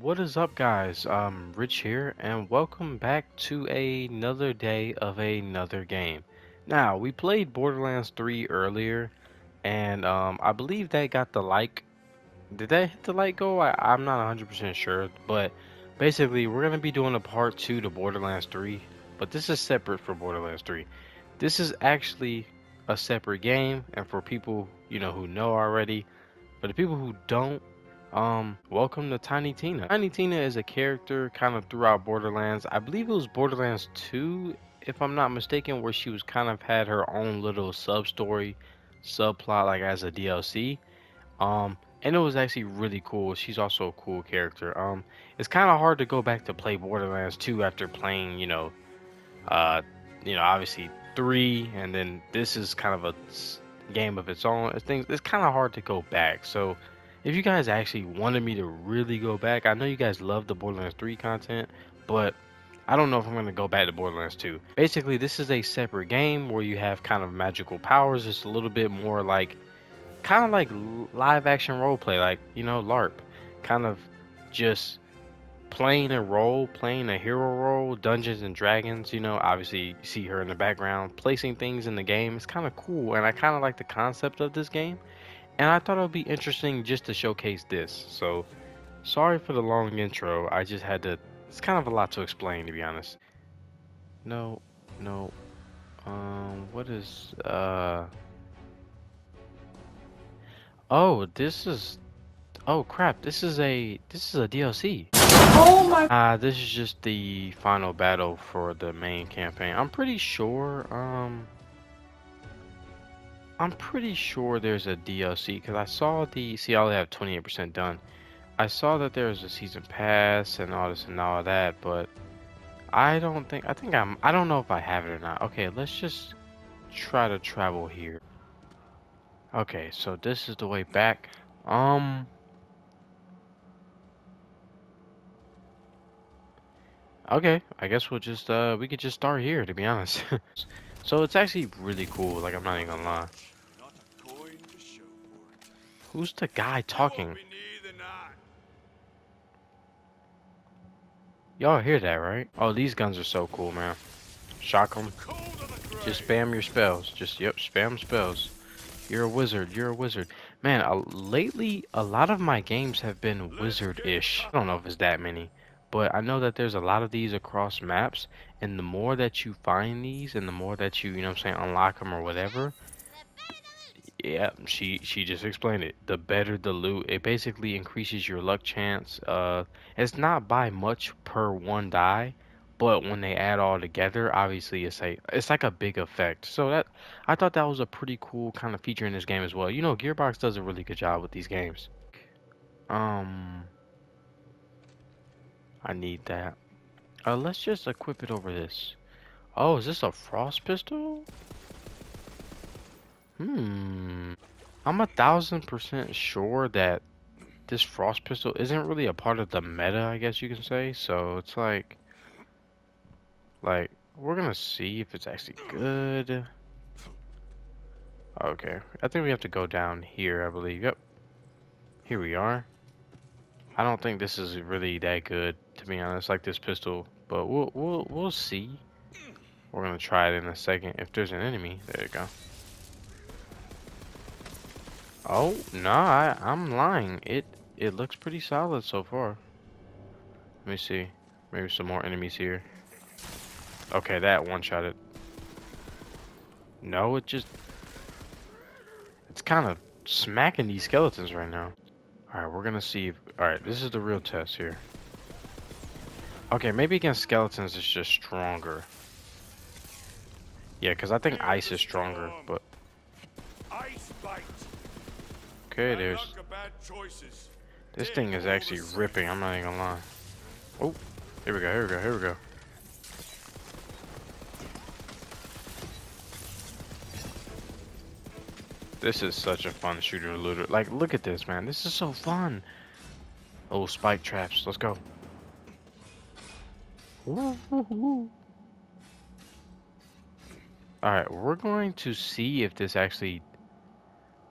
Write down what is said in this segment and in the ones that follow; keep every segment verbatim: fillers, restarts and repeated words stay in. What is up, guys? Um, Rich here, and welcome back to another day of another game. Now, we played Borderlands three earlier, and um, I believe that got the like. Did that hit the like goal? I, I'm not one hundred percent sure, but basically, we're gonna be doing a part two to Borderlands three, but this is separate from Borderlands three. This is actually a separate game, and for people you know who know already, for the people who don't. Um, welcome to Tiny Tina. Tiny Tina is a character kind of throughout Borderlands. I believe it was Borderlands two, if I'm not mistaken, where she was kind of had her own little sub-story, subplot, like as a D L C. Um, and it was actually really cool. She's also a cool character. Um, it's kind of hard to go back to play Borderlands two after playing, you know, uh, you know, obviously three, and then this is kind of a game of its own. It's things. It's kind of hard to go back, so if you guys actually wanted me to really go back, I know you guys love the Borderlands three content, but I don't know if I'm going to go back to Borderlands two. Basically, this is a separate game where you have kind of magical powers. It's a little bit more like, kind of like live action roleplay, like, you know, LARP. Kind of just playing a role, playing a hero role, Dungeons and Dragons, you know, obviously you see her in the background, placing things in the game. It's kind of cool, and I kind of like the concept of this game. And I thought it would be interesting just to showcase this. So, sorry for the long intro. I just had to... It's kind of a lot to explain, to be honest. No, no. Um, what is... Uh... Oh, this is... Oh, crap. This is a... This is a D L C. Oh, my... Uh, this is just the final battle for the main campaign. I'm pretty sure, um... I'm pretty sure there's a D L C, because I saw the, see, I only have twenty-eight percent done. I saw that there's a season pass and all this and all that, but I don't think, I think I'm, I don't know if I have it or not. Okay, let's just try to travel here. Okay, so this is the way back. Um, okay, I guess we'll just, uh, we could just start here, to be honest. So it's actually really cool, like, I'm not even gonna lie. Who's the guy talking? Y'all hear that, right? Oh, these guns are so cool, man. Shock them. Just spam your spells. Just, yep, spam spells. You're a wizard. You're a wizard. Man, uh, lately, a lot of my games have been wizard-ish. I don't know if it's that many. But I know that there's a lot of these across maps, and the more that you find these, and the more that you, you know what I'm saying, unlock them or whatever. Yeah, she she just explained it. The better the loot, it basically increases your luck chance. Uh, it's not by much per one die, but when they add all together, obviously it's a it's like a big effect. So that I thought that was a pretty cool kind of feature in this game as well. You know, Gearbox does a really good job with these games. Um. I need that. Uh, let's just equip it over this. Oh, is this a frost pistol? Hmm. I'm a thousand percent sure that this frost pistol isn't really a part of the meta, I guess you can say. So it's like, like we're gonna see if it's actually good. Okay. I think we have to go down here, I believe. Yep. Here we are. I don't think this is really that good, to be honest, like this pistol, but we'll we'll we'll see. We're gonna try it in a second. If there's an enemy, there you go. Oh no, I, I'm lying. It it looks pretty solid so far. Let me see. Maybe some more enemies here. Okay, that one shot it. No, it just it's kind of smacking these skeletons right now. Alright, we're gonna see if, alright, this is the real test here. Okay, maybe against skeletons it's just stronger. Yeah, because I think ice is stronger, but okay, there's this thing is actually ripping, I'm not even gonna lie. Oh, here we go, here we go, here we go. This is such a fun shooter looter. Like, look at this, man. This is so fun. Oh, spike traps. Let's go. Alright, we're going to see if this actually...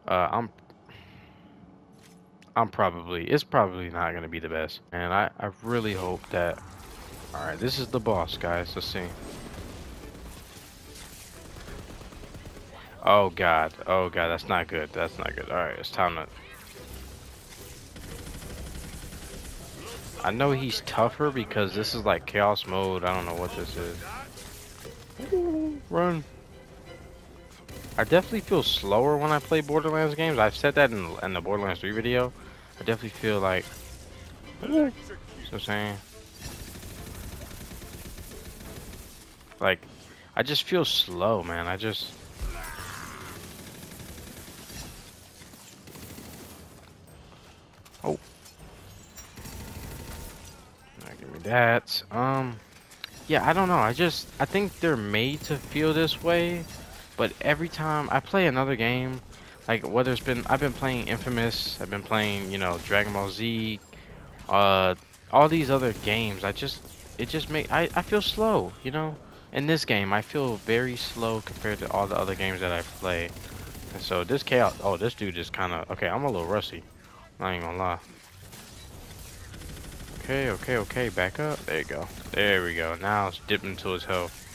Uh, I'm... I'm probably, it's probably not going to be the best. And I, I really hope that, all right, this is the boss, guys. Let's see. Oh God, oh God, that's not good. That's not good. All right, it's time to, I know he's tougher because this is like chaos mode. I don't know what this is. Ooh, run. I definitely feel slower when I play Borderlands games. I've said that in, in the Borderlands three video. I definitely feel like, you know what I'm saying? Like, I just feel slow, man. I just, oh. That um yeah, I don't know, I just I think they're made to feel this way, but every time I play another game, like whether it's been I've been playing Infamous, I've been playing, you know, Dragon Ball Z, uh all these other games, I just it just make I, I feel slow, you know. In this game I feel very slow compared to all the other games that I play. And so this chaos, oh, this dude is kind of okay, I'm a little rusty, I ain't gonna lie. Okay, okay, okay, back up. There you go. There we go. Now it's dipping to his health.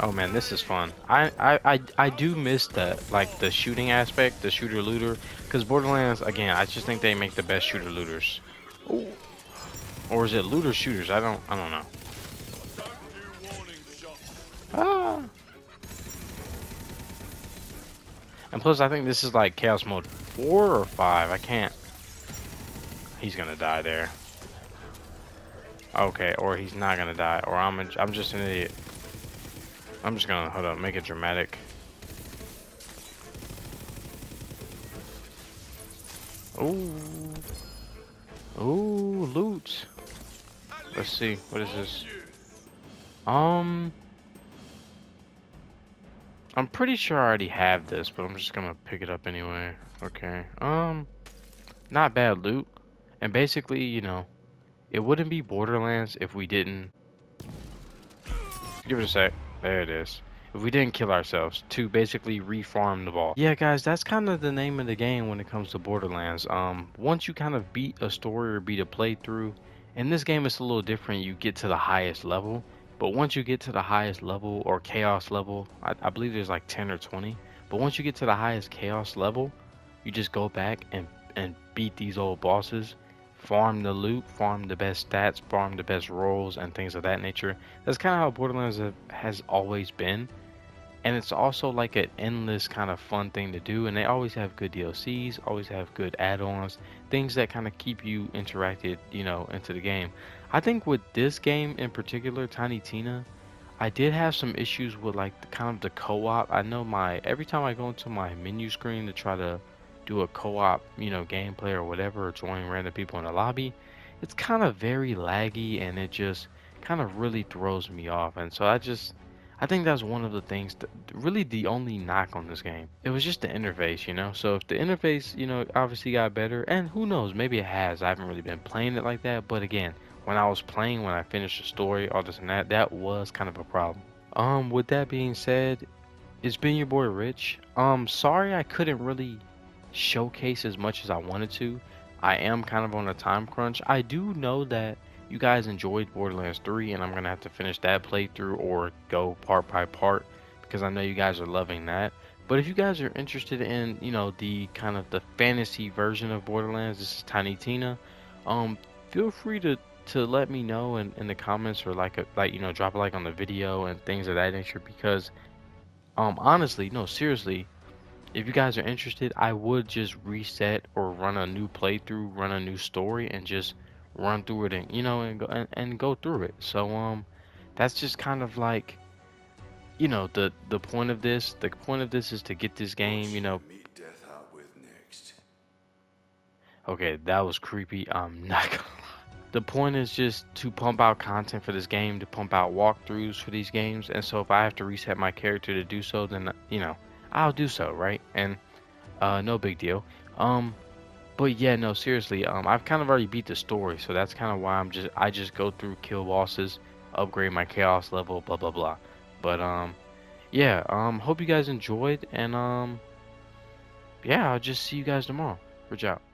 Oh man, this is fun. I, I, I, I do miss that, like the shooting aspect, the shooter looter. Because Borderlands, again, I just think they make the best shooter looters. Or is it looter shooters? I don't, I don't know. Ah. And plus, I think this is like Chaos Mode four or five. I can't. He's gonna die there. Okay, or he's not gonna die. Or I'm, a, I'm just an idiot. I'm just gonna, hold up, make it dramatic. Ooh. Ooh, loot. Let's see. What is this? Um... I'm pretty sure I already have this, but I'm just gonna pick it up anyway. Okay, um, not bad loot. And basically, you know, it wouldn't be Borderlands if we didn't, give it a sec, there it is, if we didn't kill ourselves to basically refarm the ball. Yeah guys, that's kind of the name of the game when it comes to Borderlands. Um, once you kind of beat a story or beat a playthrough, in this game it's a little different, you get to the highest level. But once you get to the highest level or chaos level, I, I believe there's like ten or twenty. But once you get to the highest chaos level, you just go back and, and beat these old bosses. Farm the loot, farm the best stats, farm the best rolls and things of that nature. That's kind of how Borderlands have, has always been. And it's also like an endless kind of fun thing to do. And they always have good D L Cs, always have good add-ons. Things that kind of keep you interacted, you know, into the game. I think with this game in particular, Tiny Tina, I did have some issues with like the, kind of the co-op. I know my, every time I go into my menu screen to try to do a co-op, you know, gameplay or whatever, or join random people in the lobby, it's kind of very laggy and it just kind of really throws me off. And so I just... I think that's one of the things, that really the only knock on this game. It was just the interface, you know? So if the interface, you know, obviously got better, and who knows, maybe it has. I haven't really been playing it like that, but again, when I was playing, when I finished the story, all this and that, that was kind of a problem. Um, with that being said, it's been your boy Rich. Um, sorry I couldn't really showcase as much as I wanted to. I am kind of on a time crunch. I do know that you guys enjoyed Borderlands three and I'm gonna have to finish that playthrough or go part by part because I know you guys are loving that. But if you guys are interested in, you know, the kind of the fantasy version of Borderlands, this is Tiny Tina, um feel free to to let me know in, in the comments, or like a, like you know, drop a like on the video and things of that nature, because um honestly, no, seriously, if you guys are interested, I would just reset or run a new playthrough, run a new story and just run through it, and you know, and go and, and go through it. So um that's just kind of like, you know, the the point of this the point of this is to get this game, you know. Okay, that was creepy, I'm not gonna lie. The point is just to pump out content for this game, to pump out walkthroughs for these games, and so if I have to reset my character to do so, then you know, I'll do so, right? And uh no big deal. um But yeah, no, seriously, um, I've kind of already beat the story, so that's kind of why I'm just, I just go through, kill bosses, upgrade my chaos level, blah, blah, blah. But, um, yeah, um, hope you guys enjoyed, and um, yeah, I'll just see you guys tomorrow. Reach out.